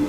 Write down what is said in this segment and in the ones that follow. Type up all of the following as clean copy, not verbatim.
lòng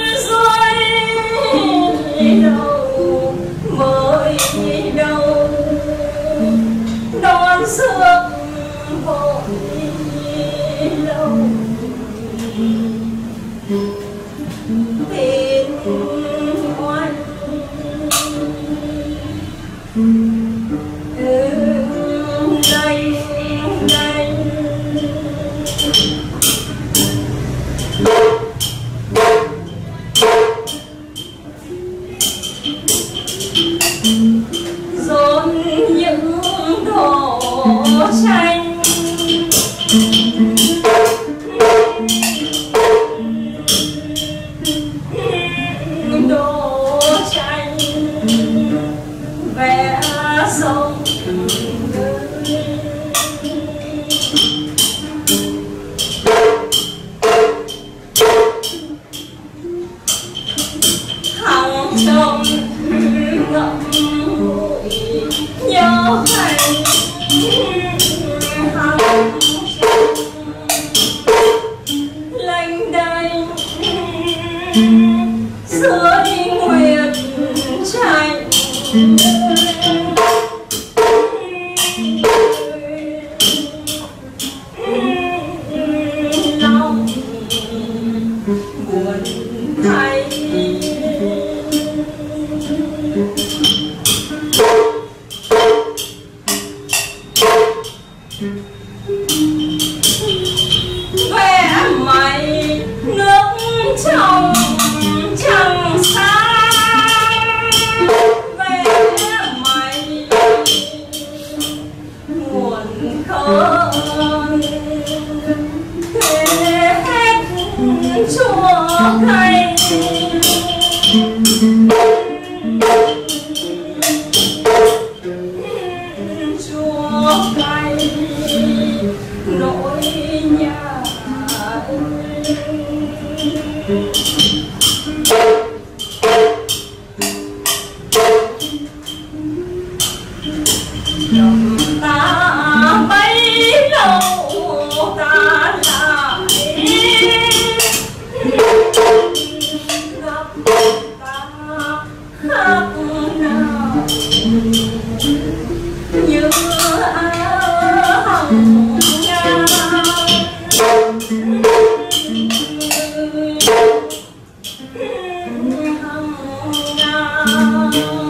ta bấy lâu Hãy subscribe cho kênh Ghiền Mì Gõ để không bỏ lỡ những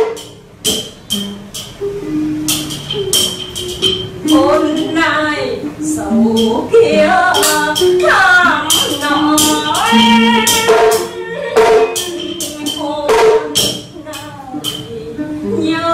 video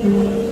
hấp dẫn.